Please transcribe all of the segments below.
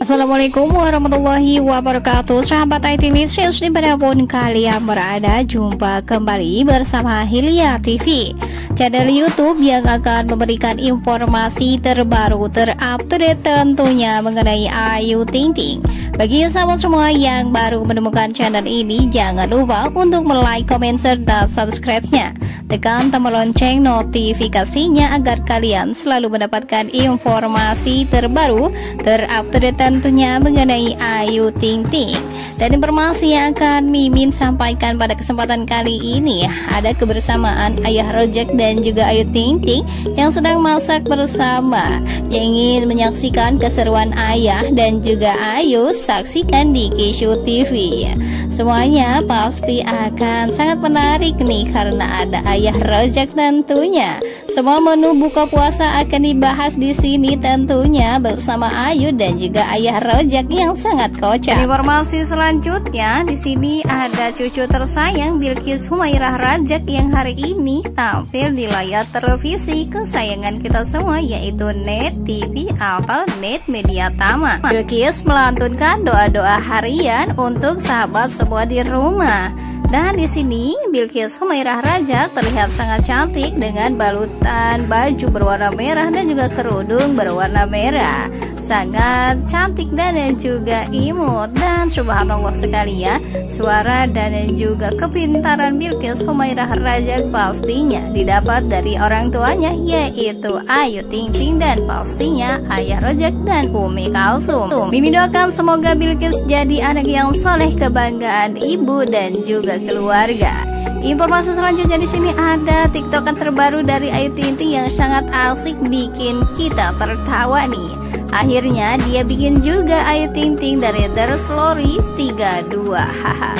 Assalamualaikum warahmatullahi wabarakatuh. Sahabat ITV News dimanapun kalian berada, jumpa kembali bersama Hilya TV, channel YouTube yang akan memberikan informasi terbaru, terupdate tentunya mengenai Ayu Ting Ting. Bagi sahabat semua yang baru menemukan channel ini, jangan lupa untuk like, comment, serta subscribe-nya. Tekan tombol lonceng notifikasinya agar kalian selalu mendapatkan informasi terbaru, terupdate tentunya mengenai Ayu Ting Ting. Dan informasi yang akan Mimin sampaikan pada kesempatan kali ini, ada kebersamaan Ayah Rojak dan juga Ayu Ting Ting yang sedang masak bersama. Yang ingin menyaksikan keseruan Ayah dan juga Ayu, saksikan di Kishu TV. Semuanya pasti akan sangat menarik nih, karena ada Ayah Rojak tentunya. Semua menu buka puasa akan dibahas di sini tentunya bersama Ayu dan juga Ayah Rojak yang sangat kocak. Informasi selanjutnya, di sini ada cucu tersayang Bilqis Humaira Rozak yang hari ini tampil di layar televisi kesayangan kita semua, yaitu Net TV atau Net Media Tama. Bilqis melantunkan doa-doa harian untuk sahabat semua di rumah. Dan di sini Bilqis Humaira Rozak terlihat sangat cantik dengan balutan baju berwarna merah dan juga kerudung berwarna merah. Sangat cantik dan juga imut. Dan subhanallah sekali ya, suara dan juga kepintaran Bilqis Humaira Rozak pastinya didapat dari orang tuanya, yaitu Ayu Ting Ting dan pastinya Ayah Rojak dan Umi Kalsum. Mimin doakan semoga Bilqis jadi anak yang soleh, kebanggaan ibu dan juga keluarga. Informasi selanjutnya, di sini ada TikTokan terbaru dari Ayu Ting Ting yang sangat asik, bikin kita tertawa nih. Akhirnya dia bikin juga Ayu Ting Ting dari Dars Floris 32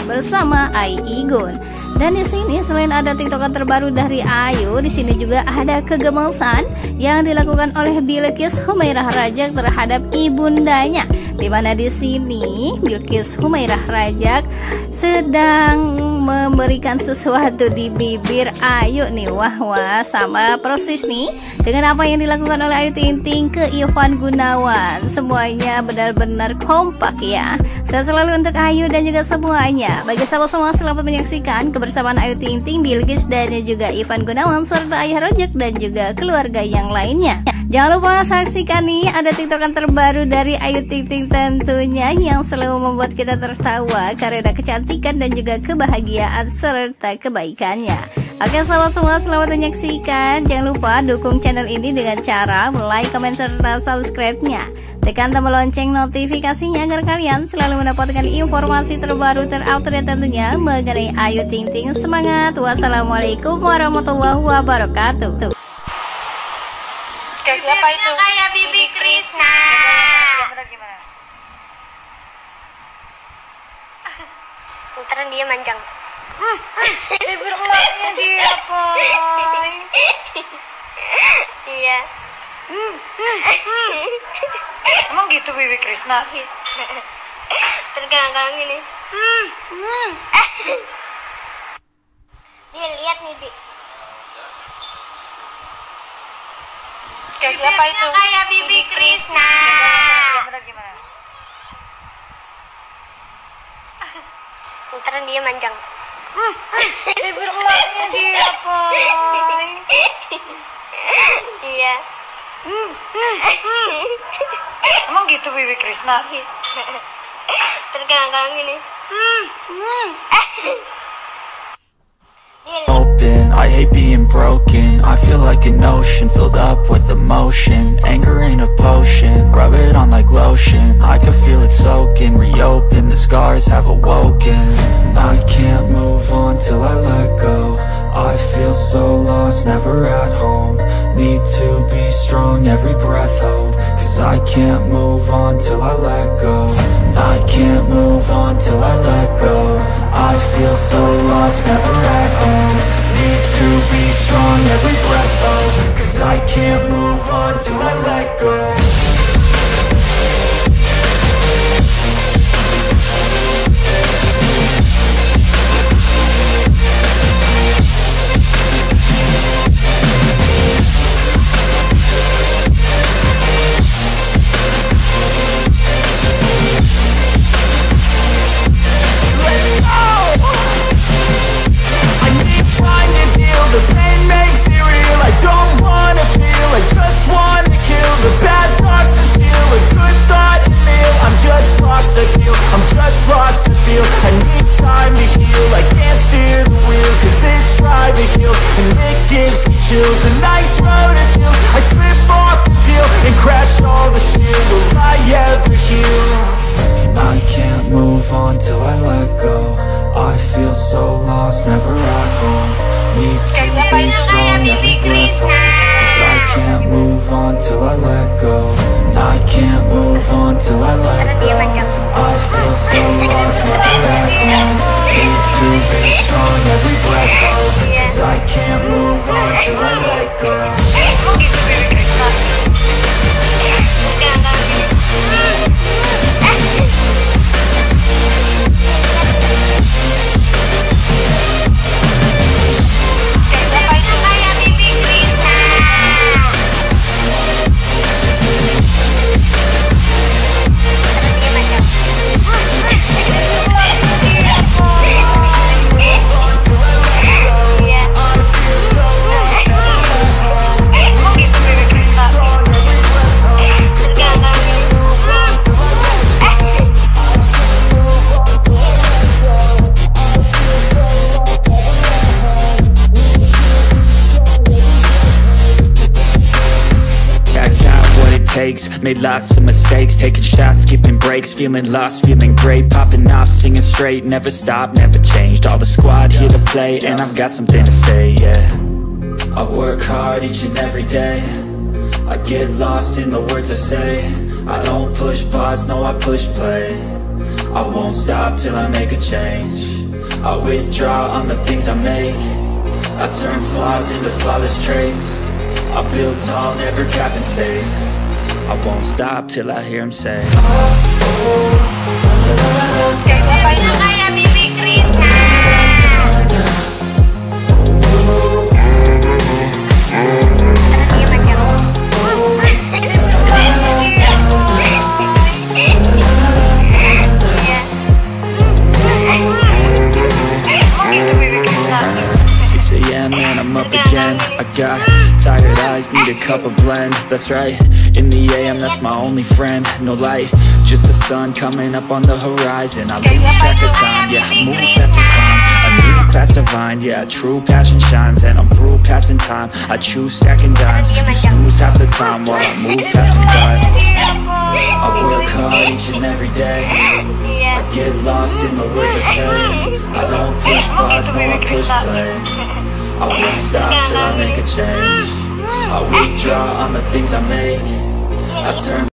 bersama Igun. Dan di sini selain ada TikTokan terbaru dari Ayu, di sini juga ada kegemesan yang dilakukan oleh Bilqis Humaira Rozak terhadap ibundanya. Di mana di sini Bilqis Humaira Rozak sedang memberikan sesuatu di bibir Ayu nih. Wah, sama persis nih dengan apa yang dilakukan oleh Ayu Ting Ting ke Ivan Gunawan. Semuanya benar-benar kompak ya. Saya selalu untuk Ayu dan juga semuanya. Bagi sahabat semua, selamat menyaksikan bersamaan Ayu Ting Ting, Bilqis dan juga Ivan Gunawan serta Ayah Rojak dan juga keluarga yang lainnya. Jangan lupa saksikan nih, ada TikTokan terbaru dari Ayu Ting Ting tentunya yang selalu membuat kita tertawa karena kecantikan dan juga kebahagiaan serta kebaikannya. Oke sahabat semua, selamat menyaksikan. Jangan lupa dukung channel ini dengan cara like, comment, serta subscribe-nya. Tekan tombol lonceng notifikasinya agar kalian selalu mendapatkan informasi terbaru, terupdate tentunya mengenai Ayu Ting Ting. Semangat. Wassalamualaikum warahmatullahi wabarakatuh. Siapa itu? Kayak bibi Krisna. Gimana? Ntar dia manjang. Bibir ulangnya dia apa? Iya. Emang gitu bibi Krisna? Tergantung ini. Dia lihat nih bi. Oke, siapa itu? Kayak bibi Krisna. Gimana? Ntar dia manjang. Bibir ulangnya dia apa? Iya. Emang gitu bibi Krisna? Tergantung ini. Open, I hate being broken. I feel like an ocean filled up with emotion. Anger ain't a potion, rub it on like lotion. I can feel it soaking, reopen, the scars have awoken. I can't move on till I let go. I feel so lost, never at home. Need to be strong, every breath hold. Cause I can't move on till I let go. I can't move on till I let go. I feel so lost, never at home. Need to be strong, every breath hold. Cause I can't move on till I let go. until I let go. I feel so lost, never at home. Need to be strong, every breath hold. I can't move on till I let go. I can't move on till I let go. I feel so lost, never at home. Need to be strong, every breath hold. Cause I can't move on till I let go. Made lots of mistakes, taking shots, skipping breaks, feeling lost, feeling great, popping off, singing straight, never stopped, never changed. All the squad here to play, and I've got something to say, yeah. I work hard each and every day, I get lost in the words I say. I don't push pause, no I push play, I won't stop till I make a change. I withdraw on the things I make, I turn flaws into flawless traits. I build tall, never capped in space. I won't stop till I hear him say, oh, oh. Siapa itu Ayah Bibi Krisna? I got tired eyes, need a cup of blend. That's right, in the AM that's my only friend. No light, just the sun coming up on the horizon. I lose track of time, yeah, I'm moving fast to climb. A new class divine, yeah, true passion shines. And I'm through passing time, I choose stacking dimes. You snooze half the time while I move past and by. I work hard each and every day, I get lost in the words I say. I don't push pause, no I push play. I won't stop till I make a change. I withdraw on the things I make. I turn